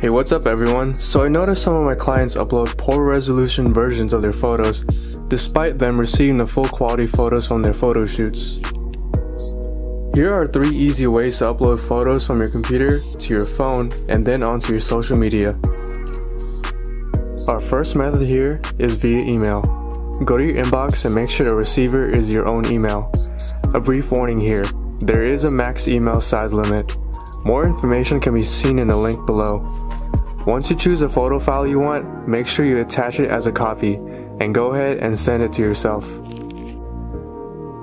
Hey, what's up everyone? So I noticed some of my clients upload poor resolution versions of their photos, despite them receiving the full quality photos from their photo shoots. Here are 3 easy ways to upload photos from your computer to your phone and then onto your social media. Our first method here is via email. Go to your inbox and make sure the receiver is your own email. A brief warning here, there is a max email size limit. More information can be seen in the link below. Once you choose a photo file you want, make sure you attach it as a copy and go ahead and send it to yourself.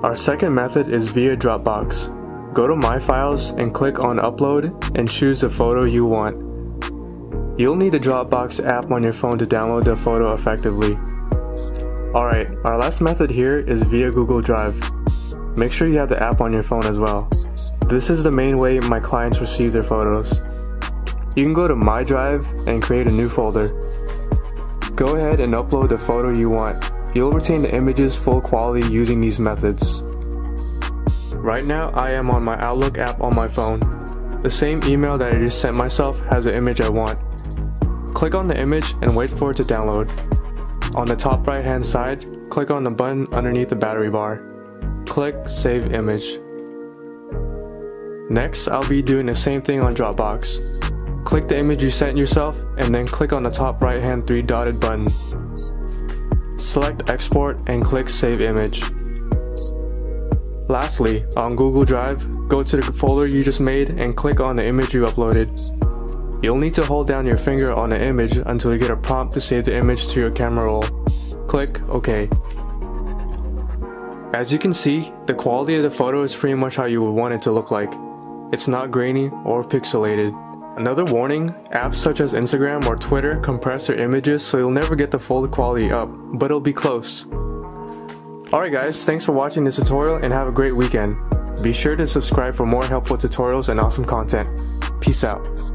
Our second method is via Dropbox. Go to My Files and click on Upload and choose the photo you want. You'll need the Dropbox app on your phone to download the photo effectively. Alright, our last method here is via Google Drive. Make sure you have the app on your phone as well. This is the main way my clients receive their photos. You can go to My Drive and create a new folder. Go ahead and upload the photo you want. You'll retain the image's full quality using these methods. Right now, I am on my Outlook app on my phone. The same email that I just sent myself has the image I want. Click on the image and wait for it to download. On the top right hand side, click on the button underneath the battery bar. Click Save Image. Next, I'll be doing the same thing on Dropbox. Click the image you sent yourself and then click on the top right hand 3 dotted button. Select Export and click Save Image. Lastly, on Google Drive, go to the folder you just made and click on the image you uploaded. You'll need to hold down your finger on the image until you get a prompt to save the image to your camera roll. Click OK. As you can see, the quality of the photo is pretty much how you would want it to look like. It's not grainy or pixelated. Another warning, apps such as Instagram or Twitter compress their images so you'll never get the full quality up, but it'll be close. Alright guys, thanks for watching this tutorial and have a great weekend. Be sure to subscribe for more helpful tutorials and awesome content. Peace out.